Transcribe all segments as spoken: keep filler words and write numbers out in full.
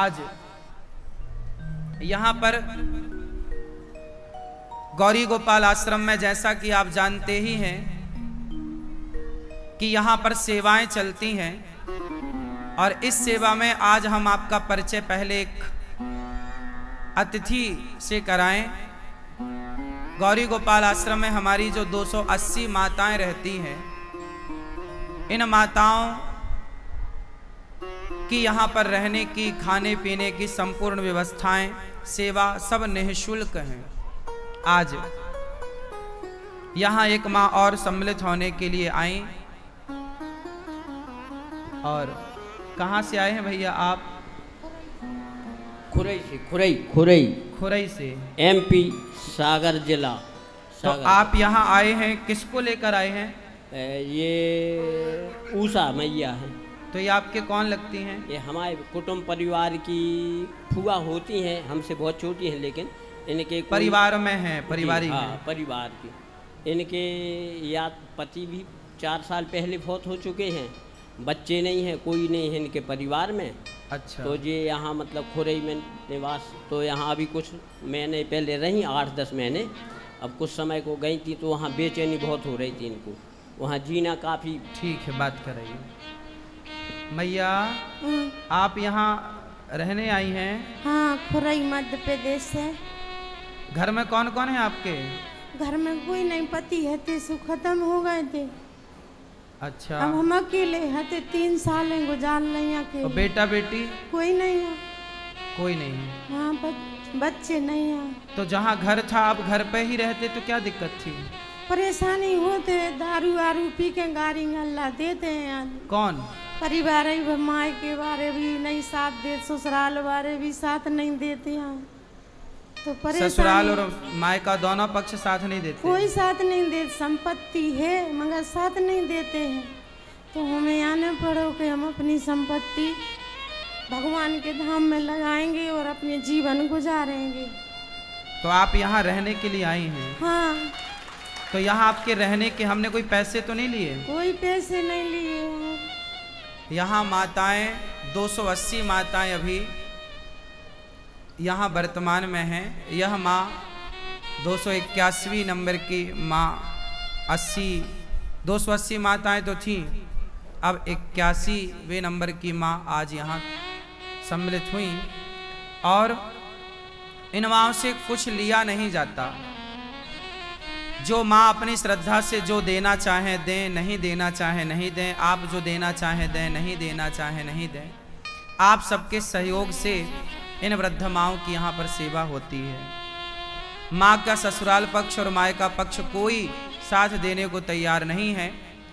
आज यहाँ पर गौरी गोपाल आश्रम में, जैसा कि आप जानते ही हैं कि यहाँ पर सेवाएं चलती हैं, और इस सेवा में आज हम आपका परिचय पहले एक अतिथि से कराएं। गौरी गोपाल आश्रम में हमारी जो दो सौ अस्सी माताएं रहती हैं, इन माताओं की यहाँ पर रहने की, खाने पीने की संपूर्ण व्यवस्थाएं, सेवा सब निःशुल्क हैं। आज यहाँ एक माँ और सम्मिलित होने के लिए आई, और कहाँ से आए हैं भैया आप? खुरई से। खुरई खुरई खुरई से, एमपी सागर जिला। तो आप यहाँ आए हैं, किसको लेकर आए हैं? ये उषा मैया है। तो ये आपके कौन लगती हैं? ये हमारे कुटुंब परिवार की फुआ होती हैं, हमसे बहुत छोटी हैं, लेकिन इनके परिवार में है, परिवारिक हाँ, परिवार की। इनके या पति भी चार साल पहले बहुत हो चुके हैं, बच्चे नहीं हैं, कोई नहीं है इनके परिवार में। अच्छा। तो ये यहाँ मतलब खुरई में निवास, तो यहाँ अभी कुछ महीने पहले रहीं, आठ दस महीने। अब कुछ समय को गई थी, तो वहाँ बेचैनी बहुत हो रही थी इनको, वहाँ जीना काफ़ी। ठीक है, बात कर रही हूँ। मैया, आप यहाँ रहने आई हैं? हाँ, खुरई मध्य प्रदेश से। घर में कौन कौन है आपके? घर में कोई नहीं, पति हते सो खत्म हो गए थे। अच्छा। अब हम अकेले हते, तीन साल है गुजार नहीं अकेले। और बेटा बेटी? कोई नहीं है। कोई नहीं है? हाँ, बच, बच्चे नहीं है। तो जहाँ घर था आप घर पे ही रहते, तो क्या दिक्कत थी? परेशानी होते, दारू वारू पी के गाड़ी गल्ला देते हैं। कौन? परिवार ही, माए के बारे भी नहीं साथ देते, ससुराल वाले भी साथ नहीं देते हैं। तो ससुराल और माय का दोनों पक्ष साथ नहीं देते? कोई साथ नहीं देते, संपत्ति है मगर साथ नहीं देते हैं। तो हमें आना पड़ो कि हम अपनी संपत्ति भगवान के धाम में लगाएंगे और अपने जीवन गुजारेंगे। तो आप यहाँ रहने के लिए आई हैं? हाँ। तो यहाँ आपके रहने के हमने कोई पैसे तो नहीं लिए? कोई पैसे नहीं लिए। यहाँ माताएं, दो सौ अस्सी माताएं अभी यहाँ वर्तमान में हैं। यह माँ दो सौ इक्यासवीं नंबर की माँ, अस्सी दो सौ अस्सी माताएँ तो थीं, अब इक्यासीवें नंबर की माँ आज यहाँ सम्मिलित हुई। और इन माँओं से कुछ लिया नहीं जाता, जो माँ अपनी श्रद्धा से जो देना चाहे दें, नहीं देना चाहे नहीं दें, आप जो देना चाहे दें, नहीं देना चाहे नहीं दें। आप सबके सहयोग से इन वृद्ध माँओं की यहाँ पर सेवा होती है। माँ का ससुराल पक्ष और माए का पक्ष कोई साथ देने को तैयार नहीं है।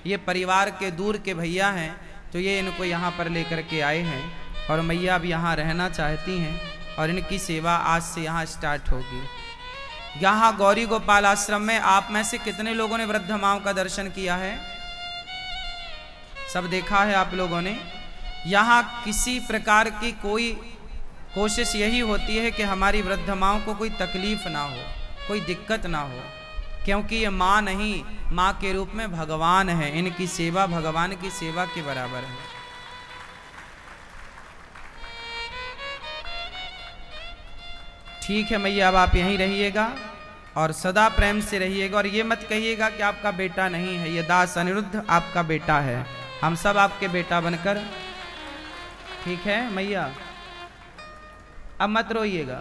ये परिवार के दूर के भैया हैं, तो ये इनको यहाँ पर लेकर के आए हैं, और मैया भी यहाँ रहना चाहती हैं, और इनकी सेवा आज से यहाँ स्टार्ट होगी। यहाँ गौरी गोपाल आश्रम में आप में से कितने लोगों ने वृद्ध माँओं का दर्शन किया है? सब देखा है आप लोगों ने। यहाँ किसी प्रकार की कोई कोशिश यही होती है कि हमारी वृद्ध माँओं को कोई तकलीफ ना हो, कोई दिक्कत ना हो, क्योंकि ये माँ नहीं, माँ के रूप में भगवान है। इनकी सेवा भगवान की सेवा के बराबर है। ठीक है मैया, अब आप यहीं रहिएगा और सदा प्रेम से रहिएगा, और ये मत कहिएगा कि आपका बेटा नहीं है। ये दास अनिरुद्ध आपका बेटा है, हम सब आपके बेटा बनकर। ठीक है मैया, अब मत रोइएगा।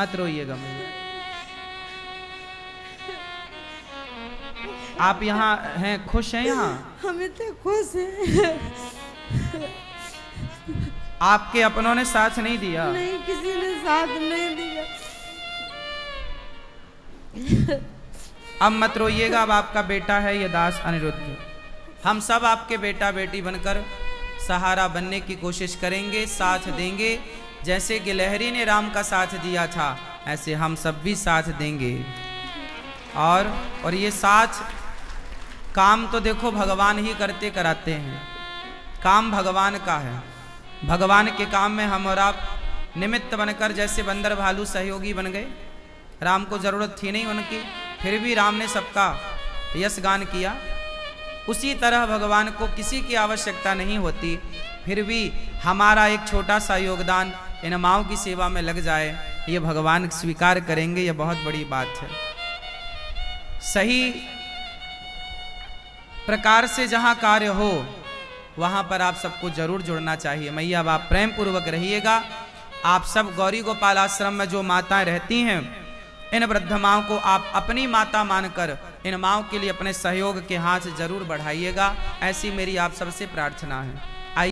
मत रोइएगा मैया। आप यहाँ हैं, खुश हैं यहाँ? हम इतने खुश हैं। आपके अपनों ने साथ नहीं दिया? नहीं, किसी ने साथ नहीं दिया। अब मत रोइएगा, अब आपका बेटा है ये दास अनिरुद्ध। हम सब आपके बेटा बेटी बनकर सहारा बनने की कोशिश करेंगे, साथ देंगे। जैसे गिलहरी ने राम का साथ दिया था, ऐसे हम सब भी साथ देंगे। और और ये साथ काम तो देखो भगवान ही करते कराते हैं, काम भगवान का है। भगवान के काम में हम और आप निमित्त बनकर, जैसे बंदर भालू सहयोगी बन गए। राम को ज़रूरत थी नहीं उनकी, फिर भी राम ने सबका यश गान किया। उसी तरह भगवान को किसी की आवश्यकता नहीं होती, फिर भी हमारा एक छोटा सा योगदान इन माओं की सेवा में लग जाए, ये भगवान स्वीकार करेंगे, ये बहुत बड़ी बात है। सही प्रकार से जहाँ कार्य हो वहाँ पर आप सबको जरूर जुड़ना चाहिए। मैया बाप प्रेम पूर्वक रहिएगा। आप सब गौरी गोपाल आश्रम में जो माताएं रहती हैं, इन वृद्ध माओं को आप अपनी माता मानकर इन माओं के लिए अपने सहयोग के हाथ जरूर बढ़ाइएगा, ऐसी मेरी आप सबसे प्रार्थना है।